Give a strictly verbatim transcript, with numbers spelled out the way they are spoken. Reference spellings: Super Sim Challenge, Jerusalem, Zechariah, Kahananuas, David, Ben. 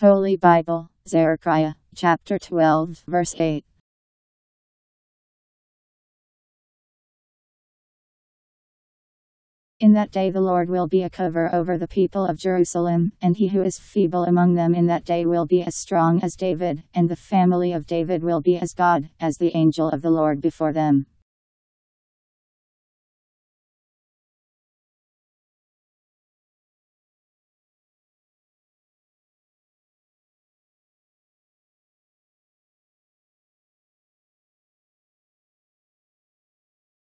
Holy Bible, Zechariah, chapter twelve, verse eight. In that day the Lord will be a cover over the people of Jerusalem, and he who is feeble among them in that day will be as strong as David, and the family of David will be as God, as the angel of the Lord before them.